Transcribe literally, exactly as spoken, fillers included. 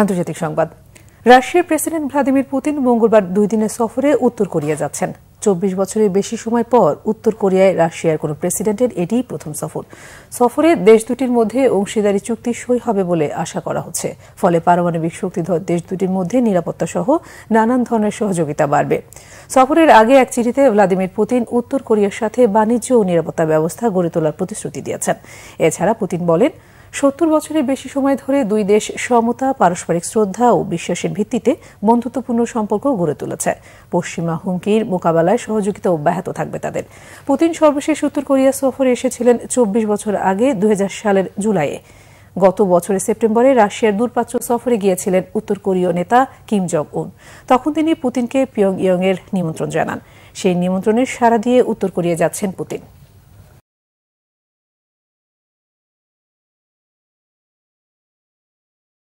আন্তর্জাতিক সংবাদ। রাশিয়ার প্রেসিডেন্ট ভ্লাদিমির পুতিন মঙ্গলবার দুই দিনের সফরে উত্তর কোরিয়া যাচ্ছেন। চব্বিশ বছরের বেশি সময় পর উত্তর কোরিয়ায় রাশিয়ার কোনো প্রেসিডেন্টের এটিই প্রথম সফর। সফরে দেশ দুটির মধ্যে অংশীদারি চুক্তি সই হবে বলে আশা করা হচ্ছে, ফলে পারমাণবিক শক্তিধর দেশ দুটির মধ্যে নিরাপত্তা সহ নানান ধরনের সহযোগিতা বাড়বে। সফরের আগে এক চিঠিতে ভ্লাদিমির পুতিন উত্তর কোরিয়ার সাথে বাণিজ্য ও নিরাপত্তা ব্যবস্থা গড়ে তোলার প্রতিশ্রুতি দিয়েছেন। এছাড়া পুতিন বলেন, সত্তর বছরের বেশি সময় ধরে দুই দেশ সমতা, পারস্পরিক শ্রদ্ধা ও বিশ্বাসের ভিত্তিতে বন্ধুত্বপূর্ণ সম্পর্ক গড়ে তুলেছে। পশ্চিমা হুমকির মোকাবেলায় সহযোগিতা অব্যাহত থাকবে তাদের। পুতিন সর্বশেষ উত্তর কোরিয়া সফরে এসেছিলেন চব্বিশ বছর আগে দুই হাজার সালের জুলাইয়ে। গত বছরের সেপ্টেম্বরে রাশিয়ার দূরপাচ্য সফরে গিয়েছিলেন উত্তর কোরীয় নেতা কিম জং উন। তখন তিনি পুতিনকে পিয়ংইয়ং এর নিমন্ত্রণ জানান। সেই নিমন্ত্রণের সাড়া দিয়ে উত্তর কোরিয়া যাচ্ছেন পুতিন।